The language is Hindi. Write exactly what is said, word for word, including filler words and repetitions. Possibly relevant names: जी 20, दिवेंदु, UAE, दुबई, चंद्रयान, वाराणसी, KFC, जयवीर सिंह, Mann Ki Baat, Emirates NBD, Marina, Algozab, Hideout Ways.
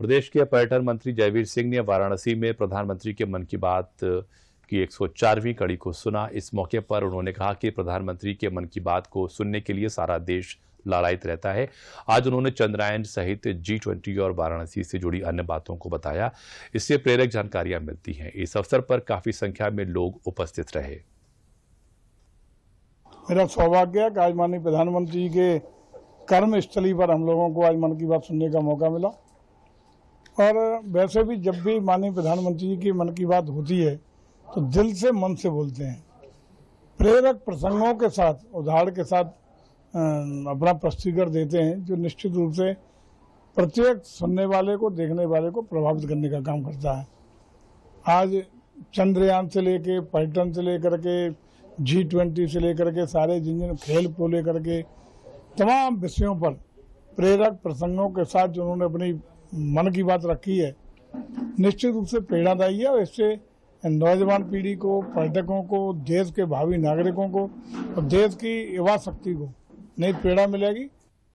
प्रदेश के पर्यटन मंत्री जयवीर सिंह ने वाराणसी में प्रधानमंत्री के मन की बात की एक सौ चारवीं कड़ी को सुना। इस मौके पर उन्होंने कहा कि प्रधानमंत्री के मन की बात को सुनने के लिए सारा देश लालायित रहता है। आज उन्होंने चंद्रयान सहित जी ट्वेंटी और वाराणसी से जुड़ी अन्य बातों को बताया। इससे प्रेरक जानकारियां मिलती हैं। इस अवसर पर काफी संख्या में लोग उपस्थित रहे। मेरा सौभाग्य है कि आज माननीय प्रधानमंत्री जी के कर्मस्थली पर हम लोगों को आज मन की बात सुनने का मौका मिला। और वैसे भी जब भी माननीय प्रधानमंत्री जी की मन की बात होती है तो दिल से मन से बोलते हैं। प्रेरक प्रसंगों के साथ, उदाहरण के साथ अपना प्रस्तुतिकरण देते हैं जो निश्चित रूप से प्रत्येक सुनने वाले को, देखने वाले को प्रभावित करने का काम करता है। आज चंद्रयान से लेके पर्यटन से लेकर के जी ट्वेंटी से लेकर के सारे जिन जिन खेल को लेकर के तमाम विषयों पर प्रेरक प्रसंगों के साथ जो उन्होंने अपनी मन की बात रखी है निश्चित रूप से प्रेरणादायी है। और इससे नौजवान पीढ़ी को, पर्यटकों को, देश के भावी नागरिकों को और देश की युवा शक्ति को नई प्रेरणा मिलेगी।